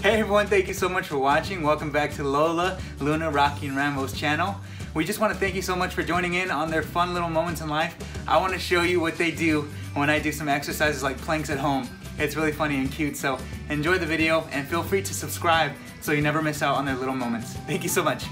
Hey everyone, thank you so much for watching. Welcome back to Lola, Luna, Rocky, and Rambo's channel. We just want to thank you so much for joining in on their fun little moments in life. I want to show you what they do when I do some exercises like planks at home. It's really funny and cute, so enjoy the video and feel free to subscribe so you never miss out on their little moments. Thank you so much.